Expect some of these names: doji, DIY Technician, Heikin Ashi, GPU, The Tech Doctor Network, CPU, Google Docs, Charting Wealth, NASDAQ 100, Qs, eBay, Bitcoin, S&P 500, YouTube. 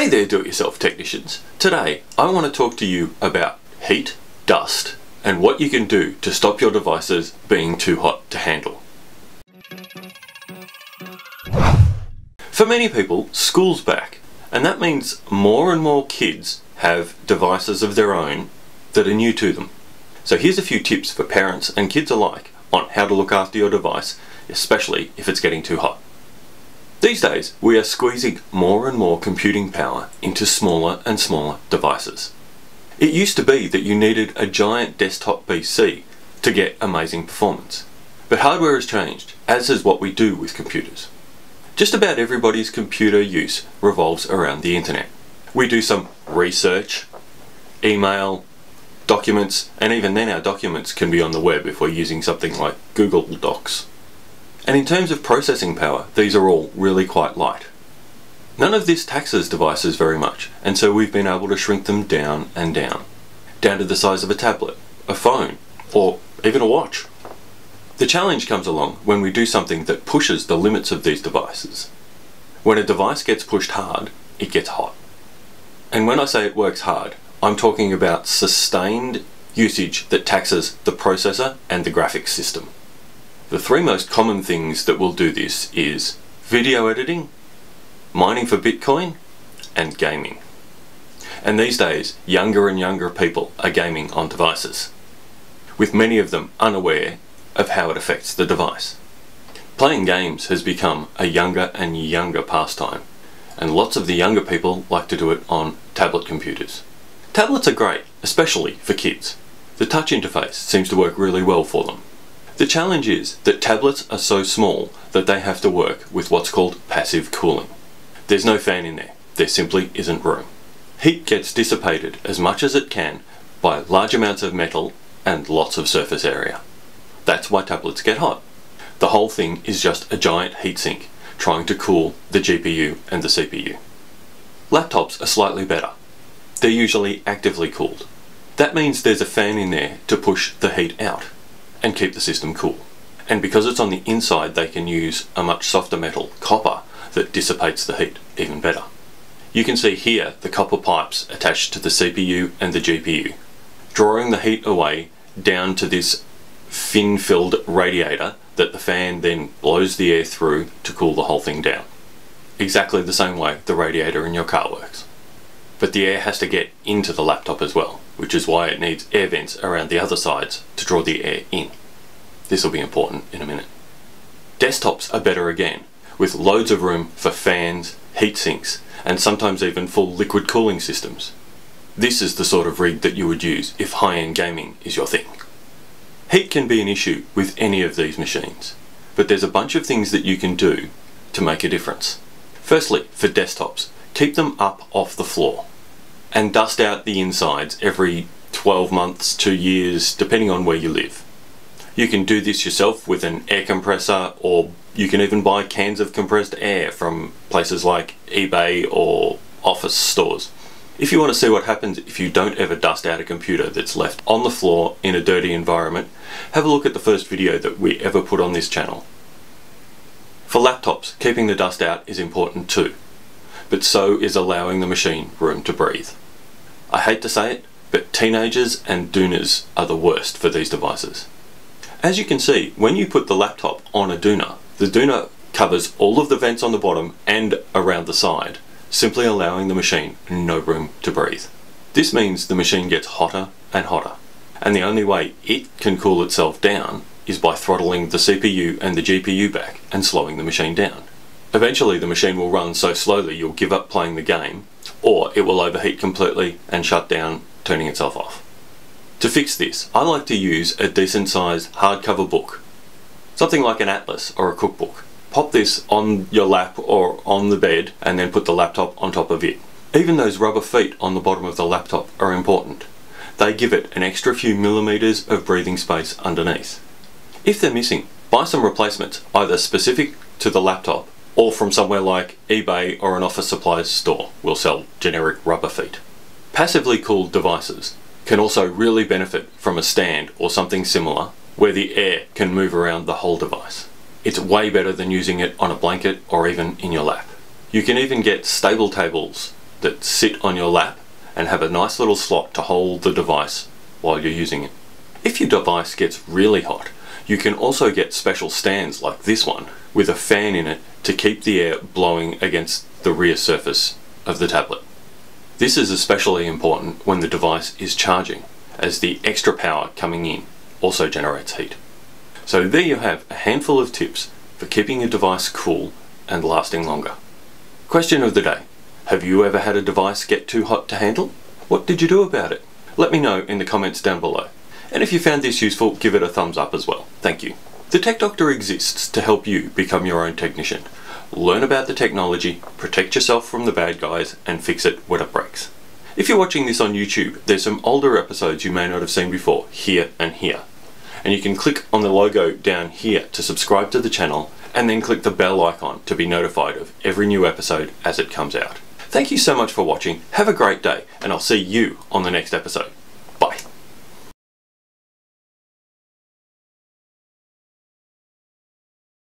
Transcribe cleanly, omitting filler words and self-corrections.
Hey there do-it-yourself technicians. Today I want to talk to you about heat, dust and what you can do to stop your devices being too hot to handle. For many people, school's back, and that means more and more kids have devices of their own that are new to them. So here's a few tips for parents and kids alike on how to look after your device, especially if it's getting too hot. These days, we are squeezing more and more computing power into smaller and smaller devices. It used to be that you needed a giant desktop PC to get amazing performance. But hardware has changed, as is what we do with computers. Just about everybody's computer use revolves around the internet. We do some research, email, documents, and even then our documents can be on the web if we're using something like Google Docs. And in terms of processing power, these are all really quite light. None of this taxes devices very much, and so we've been able to shrink them down and down. Down to the size of a tablet, a phone, or even a watch. The challenge comes along when we do something that pushes the limits of these devices. When a device gets pushed hard, it gets hot. And when I say it works hard, I'm talking about sustained usage that taxes the processor and the graphics system. The three most common things that will do this is video editing, mining for Bitcoin, and gaming. And these days, younger and younger people are gaming on devices, with many of them unaware of how it affects the device. Playing games has become a younger and younger pastime, and lots of the younger people like to do it on tablet computers. Tablets are great, especially for kids. The touch interface seems to work really well for them. The challenge is that tablets are so small that they have to work with what's called passive cooling. There's no fan in there. There simply isn't room. Heat gets dissipated as much as it can by large amounts of metal and lots of surface area. That's why tablets get hot. The whole thing is just a giant heatsink trying to cool the GPU and the CPU. Laptops are slightly better. They're usually actively cooled. That means there's a fan in there to push the heat out and keep the system cool. And because it's on the inside, they can use a much softer metal, copper, that dissipates the heat even better. You can see here the copper pipes attached to the CPU and the GPU, drawing the heat away down to this fin-filled radiator that the fan then blows the air through to cool the whole thing down. Exactly the same way the radiator in your car works. But the air has to get into the laptop as well, which is why it needs air vents around the other sides to draw the air in. This will be important in a minute. Desktops are better again, with loads of room for fans, heat sinks, and sometimes even full liquid cooling systems. This is the sort of rig that you would use if high-end gaming is your thing. Heat can be an issue with any of these machines, but there's a bunch of things that you can do to make a difference. Firstly, for desktops, keep them up off the floor and dust out the insides every 12 months, 2 years, depending on where you live. You can do this yourself with an air compressor, or you can even buy cans of compressed air from places like eBay or office stores. If you want to see what happens if you don't ever dust out a computer that's left on the floor in a dirty environment, have a look at the first video that we ever put on this channel. For laptops, keeping the dust out is important too. But so is allowing the machine room to breathe. I hate to say it, but teenagers and dooners are the worst for these devices. As you can see, when you put the laptop on a dooner, the dooner covers all of the vents on the bottom and around the side, simply allowing the machine no room to breathe. This means the machine gets hotter and hotter, and the only way it can cool itself down is by throttling the CPU and the GPU back and slowing the machine down. Eventually the machine will run so slowly you'll give up playing the game, or it will overheat completely and shut down, turning itself off. To fix this, I like to use a decent sized hardcover book, something like an atlas or a cookbook. Pop this on your lap or on the bed and then put the laptop on top of it. Even those rubber feet on the bottom of the laptop are important. They give it an extra few millimeters of breathing space underneath. If they're missing, buy some replacements, either specific to the laptop or from somewhere like eBay or an office supplies store will sell generic rubber feet. Passively cooled devices can also really benefit from a stand or something similar where the air can move around the whole device. It's way better than using it on a blanket or even in your lap. You can even get stable tables that sit on your lap and have a nice little slot to hold the device while you're using it. If your device gets really hot, you can also get special stands like this one with a fan in it to keep the air blowing against the rear surface of the tablet. This is especially important when the device is charging, as the extra power coming in also generates heat. So there you have a handful of tips for keeping your device cool and lasting longer. Question of the day. Have you ever had a device get too hot to handle? What did you do about it? Let me know in the comments down below. And if you found this useful, give it a thumbs up as well. Thank you. The Tech Doctor exists to help you become your own technician. Learn about the technology, protect yourself from the bad guys, and fix it when it breaks. If you're watching this on YouTube, there's some older episodes you may not have seen before, here and here. And you can click on the logo down here to subscribe to the channel, and then click the bell icon to be notified of every new episode as it comes out. Thank you so much for watching, have a great day, and I'll see you on the next episode.